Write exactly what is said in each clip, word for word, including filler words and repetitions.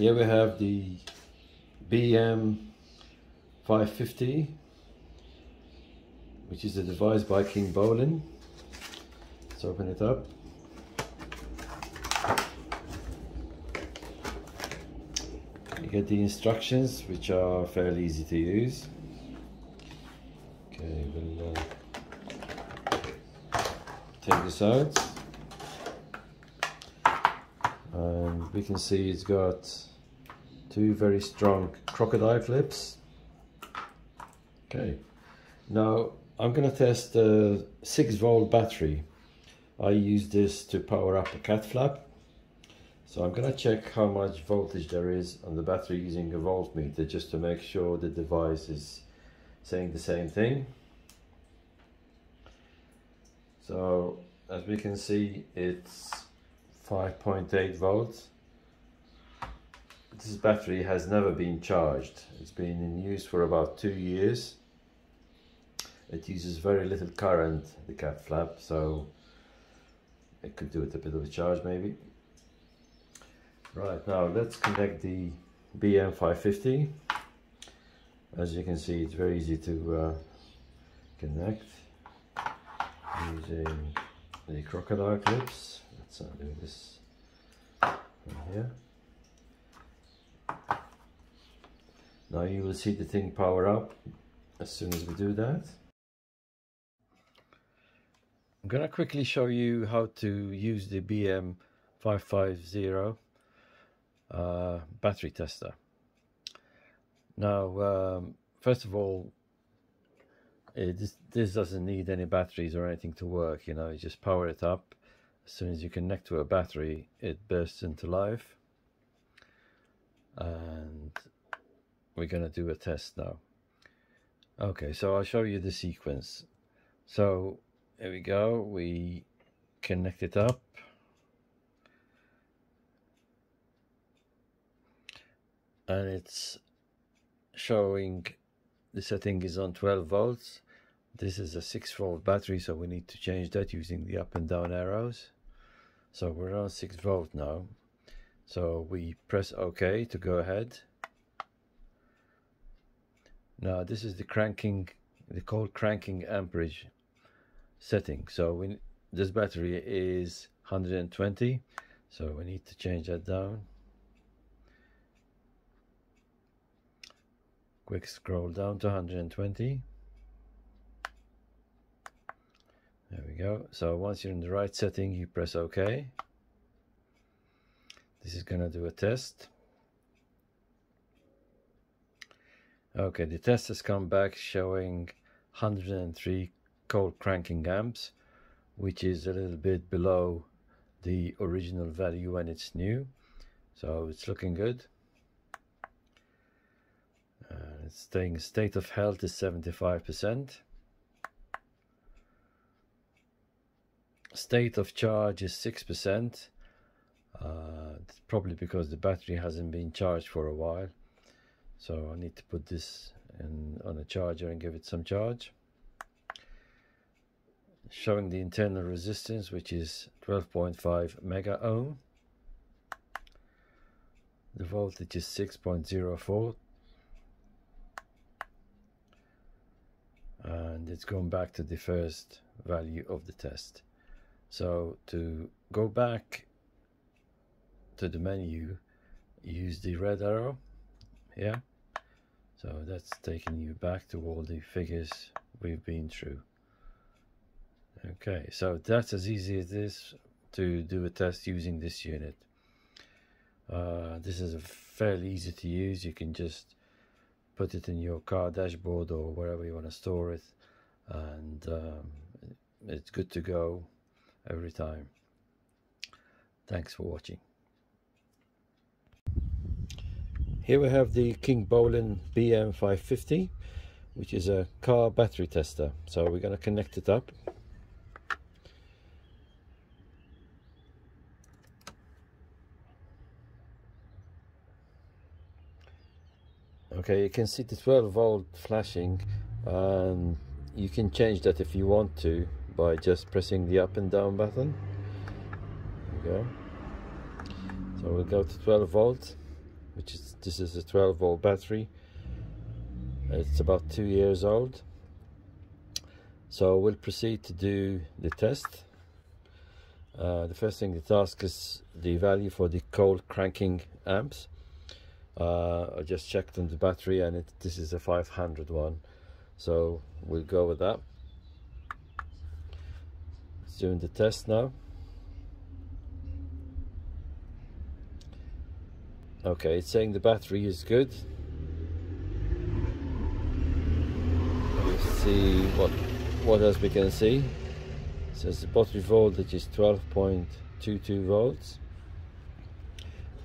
Here we have the B M five fifty, which is a device by KINGBOLEN. Let's open it up. You get the instructions, which are fairly easy to use. Okay, we'll uh, take this out. And we can see it's got two very strong crocodile clips. Okay, now I'm going to test a six volt battery. I use this to power up a cat flap. So I'm going to check how much voltage there is on the battery using a voltmeter, just to make sure the device is saying the same thing. So as we can see, it's five point eight volts. This battery has never been charged. It's been in use for about two years. It uses very little current, the cat flap, so it could do with a bit of a charge maybe. Right, now let's connect the B M five fifty. As you can see, it's very easy to uh, connect using the crocodile clips. Let's undo this from here. Now you will see the thing power up as soon as we do that. I'm going to quickly show you how to use the B M five fifty uh, battery tester. Now, um, first of all, it, this, this doesn't need any batteries or anything to work. You know, you just power it up. As soon as you connect to a battery, it bursts into life. And we're going to do a test now. Okay, so I'll show you the sequence. So here we go, we connect it up. And it's showing the setting is on twelve volts. This is a six volt battery, so we need to change that using the up and down arrows. So we're on six volt now. So we press OK to go ahead. Now this is the cranking, the cold cranking amperage setting. So we, this battery is one hundred twenty, so we need to change that down. Quick scroll down to one hundred twenty. There we go. So once you're in the right setting, you press OK. This is going to do a test. Okay, the test has come back showing one hundred three cold cranking amps, which is a little bit below the original value when it's new. So it's looking good. Uh, it's staying state of health is seventy-five percent. State of charge is six percent. Uh, probably because the battery hasn't been charged for a while. So I need to put this in, on a charger and give it some charge. Showing the internal resistance, which is twelve point five mega ohm. The voltage is six point zero four. And it's gone back to the first value of the test. So to go back to the menu, use the red arrow here. So that's taking you back to all the figures we've been through. Okay, so that's as easy as this to do a test using this unit. Uh, this is a fairly easy to use. You can just put it in your car dashboard or wherever you want to store it, and um, it's good to go every time. Thanks for watching. Here we have the KINGBOLEN B M five fifty, which is a car battery tester. So we're going to connect it up. Okay, you can see the twelve volt flashing, and you can change that if you want to by just pressing the up and down button. There we go. So we'll go to twelve volts. which is, this is a twelve volt battery. It's about two years old. So we'll proceed to do the test. Uh, the first thing to ask is the value for the cold cranking amps. Uh, I just checked on the battery and it, this is a five hundred one. So we'll go with that. It's doing the test now. Okay, it's saying the battery is good. Let's see what what else we can see. It says the battery voltage is twelve point two two volts.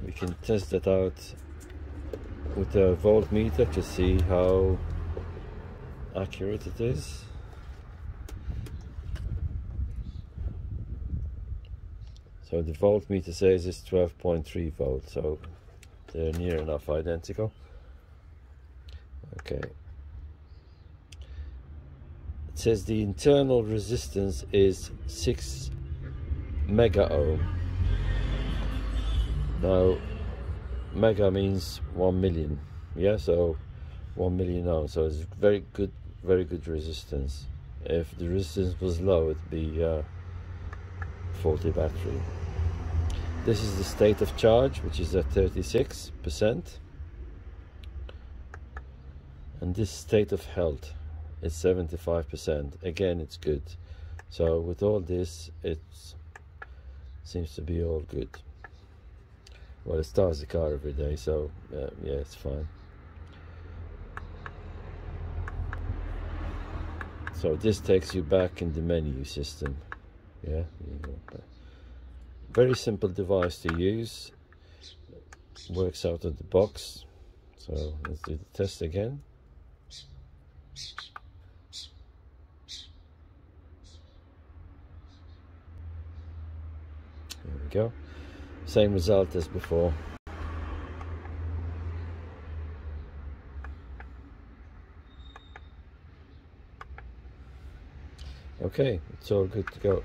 We can test that out with a voltmeter to see how accurate it is. So the voltmeter says it's twelve point three volts, so they're near enough identical. Okay, it says the internal resistance is six mega ohm. Now mega means one million, yeah, so one million ohms, so it's very good, very good resistance. If the resistance was low, it'd be uh, faulty battery. This is the state of charge, which is at thirty-six percent, and this state of health is seventy-five percent. Again, it's good. So with all this, it seems to be all good. Well, it starts the car every day, so uh, yeah, it's fine. So this takes you back in the menu system. Yeah, very simple device to use. Works out of the box. So let's do the test again. There we go. Same result as before. Okay, it's all good to go.